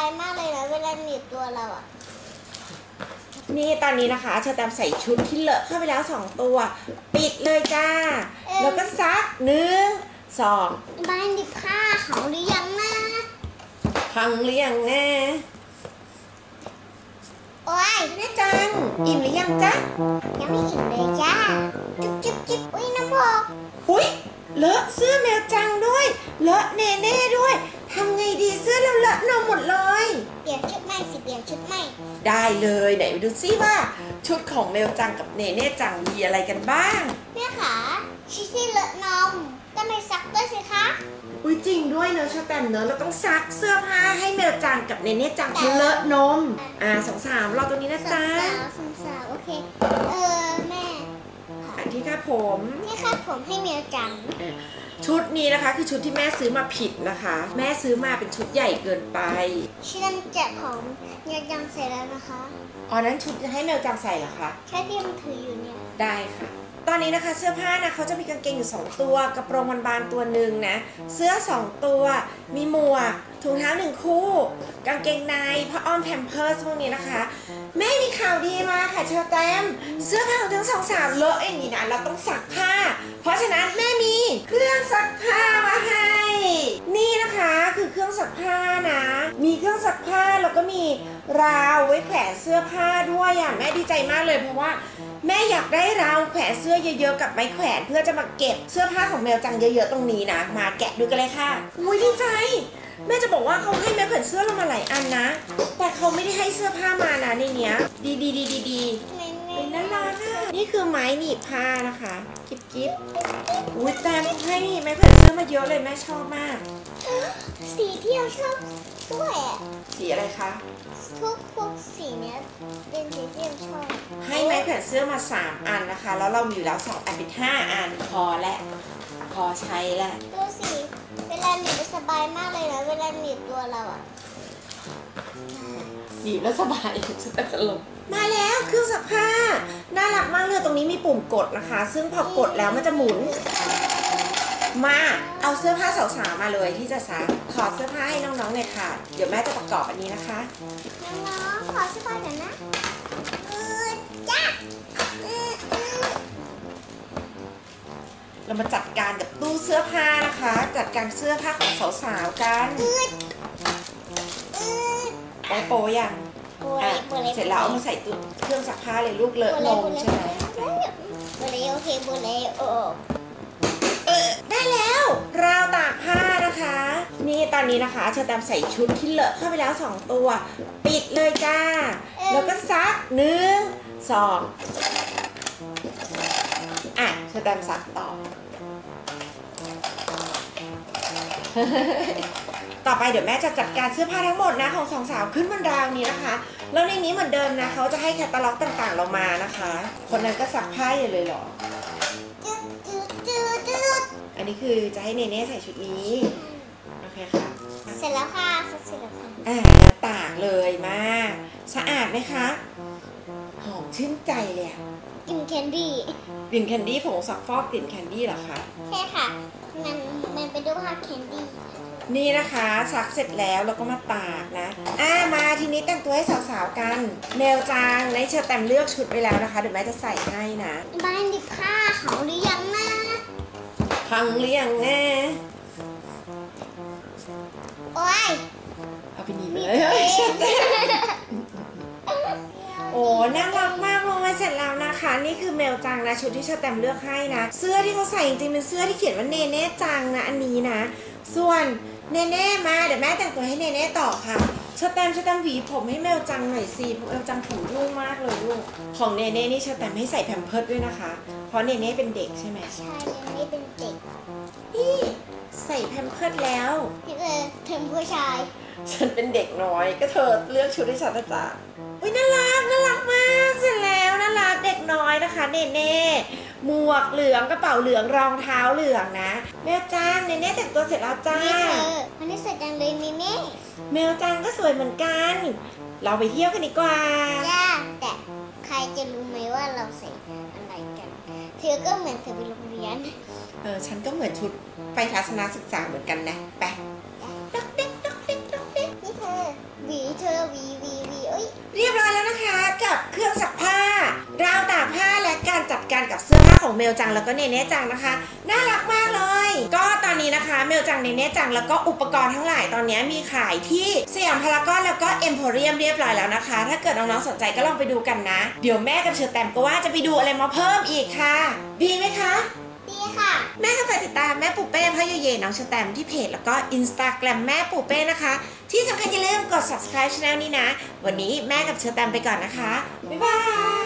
ายมากเลยนะเวลาหนีบตัวเราอ่ะนี่ตอนนี้นะคะเชอแตมใส่ชุดที่เลอะเข้าไปแล้ว2ตัวปิดเลยจ้าแล้วก็ซัก1 2บ้านดิผ้าเขาหรือยังนะพังหรือยังแน่โอ้ยแม่จังอิ่มหรือยังจ๊ะยังไม่อิ่มเลยจ้าจิ๊บจิ๊บอุ้ยน้ำพอกอุ้ยเลอะเสื้อแมวจังด้วยเลอะเนเน่ด้วยทำไงดีเสื้อเราเลอะนมหมดเลยเปลี่ยนชุดใหม่สิเปลี่ยนชุดใหม่ได้เลยไหนไปดูซิว่าชุดของแมวจังกับเนเน่จังมีอะไรกันบ้างแม่ขาชิชิเลอะนมก็ไม่ซักด้วยสิคะอุ้ยจริงด้วยเนอะชาแตมเนอะเราต้องซักเสื้อผ้าให้แมวจังกับเนเน่จังเลอะนม2 3รอตรงนี้นะจ๊ะ2 3โอเคแม่ที่คาดผมที่คาดผมให้แมวจังชุดนี้นะคะคือชุดที่แม่ซื้อมาผิดนะคะแม่ซื้อมาเป็นชุดใหญ่เกินไปชุดนั้นแจกของแมวจังใส่แล้วนะคะอ๋อนั้นชุดจะให้แมวจังใส่เหรอคะใช่ที่มันถืออยู่เนี่ยได้ค่ะตอนนี้นะคะเสื้อผ้านะเขาจะมีกางเกงอยู่2ตัวกระโปรงบานๆตัวหนึ่งนะเสื้อ2ตัวมีหมวกถุงเท้า1คู่กางเกงในผ้าอ้อมแพมเพิร์สพวกนี้นะคะแม่มีข่าวดีมาค่ะเชอแตมเสื้อผ้าทั้ง2 3เลอะอย่างนี้นะเราต้องซักผ้าเพราะฉะนั้นแม่มีเครื่องซักผ้ามาให้นี่นะคะคือเครื่องซักผ้านะมีเครื่องซักผ้าแล้วก็มีราวไว้แขวนเสื้อผ้าด้วยอ่ะแม่ดีใจมากเลยเพราะว่าแม่อยากได้ราวแขวนเสื้อเยอะๆกับไม้แขวนเพื่อจะมาเก็บเสื้อผ้าของแมวจังเยอะๆตรงนี้นะมาแกะดูกันเลยค่ะอุ้ยดีใจแม่จะบอกว่าเขาให้แม่แขวนเสื้อเรามาหลายอันนะแต่เขาไม่ได้ให้เสื้อผ้ามานะในเนี้ยดีเป็นน่ารักค่ะนี่คือไม้หนีบผ้านะคะกิ๊บอุ้ยแต่เขาให้ไม้แขวนเสื้อมาเยอะเลยแม่ชอบมากสีที่เราชอบด้วยสีอะไรคะทุกสีเนี้ยเป็นสีที่เราชอบให้ไม้แขวนเสื้อมา3อันนะคะแล้วเรามีอยู่แล้ว2อันเป็น5อันพอและพอใช้และดูสิเวลาหนีบสบายมากเลยนะเวลาหนีบตัวเราอะหนีบแล้วสบายจะตลกมาแล้วเครื่องซักผ้าน่ารักมากเลยตรงนี้มีปุ่มกดนะคะซึ่งพอกดแล้วมันจะหมุนมาเอาเสื้อผ้าสาวมาเลยที่จะซักขอเสื้อผ้าให้น้องๆเลยค่ะเดี๋ยวแม่จะประกอบอันนี้นะคะน้องๆขอเสื้อผ้าหน่อยนะจ้ะเรามาจัดการกับตู้เสื้อผ้านะคะจัดการเสื้อผ้าของสาวๆกันโป๊ะอย่างเสร็จแล้วเอามาใส่ตู้เครื่องซักผ้าเลยลูกเลอะนมใช่ไหมโบเลโอเคโบเลโอได้แล้วราวตากผ้านะคะนี่ตอนนี้นะคะเชอแตมใส่ชุดที่เลอะเข้าไปแล้ว2ตัวปิดเลยจ้าแล้วก็ซัก1 2เชอแตมซักต่อต่อไปเดี๋ยวแม่จะจัดการเสื้อผ้าทั้งหมดนะของ2สาวขึ้นบนราวนี้นะคะแล้วในนี้เหมือนเดิมนะเขาจะให้แคตตาล็อกต่างๆเรามานะคะคนนั้นก็ซักผ้าอยู่เลยเหรออันนี้คือจะให้เนเน่ใส่ชุดนี้โอเคค่ะเสร็จแล้วค่ะเสร็จแล้วค่ะตากเลยมาสะอาดไหมคะหอมชื่นใจเลยกลิ่นแคนดี้ผงซักฟอกกลิ่นแคนดี้เหรอคะใช่ค่ะมันเป็นรูปภาพแคนดี้นี่นะคะซักเสร็จแล้วเราก็มาตากนะมาทีนี้แต่งตัวให้สาวๆกันแมวจังในเชอแตมเลือกชุดไปแล้วนะคะเดี๋ยวแม่จะใส่ให้นะบ้านดิผ้าเขาหรือยังนะพังหรือยังแน่โอ้ยเอาไปหนีเลยโอ้น่ารักมากลงมาเสร็จแล้วนะคะนี่คือแมวจังนะชุดที่เชอแตมเลือกให้นะเสื้อที่เขาใส่จริงๆเป็นเสื้อที่เขียนว่าเนเน่จังนะอันนี้นะส่วนเนเน่มาเดี๋ยวแม่แต่งตัวให้เนเน่ต่อค่ะเชอแตมหวีผมให้แมวจังหน่อยสิแมวจังผมยุ่งมากเลยลูกของเนเน่นี่เชอแตมให้ใส่แพมเพิร์สด้วยนะคะเพราะเนเน่เป็นเด็กใช่ไหมใช่เนเน่เป็นเด็กนี่ใส่แพมเพิร์สแล้วเธอผู้ชายฉันเป็นเด็กน้อยก็เธอเลือกชุดให้ฉันนะจ๊ะอุ้ยน่ารักมากเสร็จแล้วน่ารักเด็กน้อยนะคะเนเน่หมวกเหลืองกระเป๋าเหลืองรองเท้าเหลืองนะแมวจังเนเน่แต่งตัวเสร็จแล้วจ้าวันนี้สวยจังเลยมิมี่แมวจังก็สวยเหมือนกันเราไปเที่ยวกันดีกว่าจ้าแต่ใครจะรู้ไหมว่าเราใส่อะไรกันเธอก็เหมือนเธอไปโรงเรียนฉันก็เหมือนชุดไปทัศนศึกษาเหมือนกันนะไปนี่เธอวี กับเครื่องซักผ้าราวตากผ้าและการจัดการกับเสื้อผ้าของเมลจังแล้วก็เนเน่จังนะคะน่ารักมากเลยก็ตอนนี้นะคะเมลจังเนเน่จังแล้วก็อุปกรณ์ทั้งหลายตอนนี้มีขายที่สยามพารากอนแล้วก็เอ็มโพเรียมเรียบร้อยแล้วนะคะถ้าเกิดน้องๆสนใจก็ลองไปดูกันนะเดี๋ยวแม่กับเชอแตมก็ว่าจะไปดูอะไรมาเพิ่มอีกค่ะดีไหมคะดีค่ะแม่ก็ฝากติดตามแม่ปูเป้พ่อเยเยน้องเชอแตมที่เพจแล้วก็ Instagram แม่ปูเป้นะคะที่สำคัญอย่าลืมกด subscribe ช่องนี้นะวันนี้แม่กับเชอแตมไปก่อนนะคะบ๊ายบาย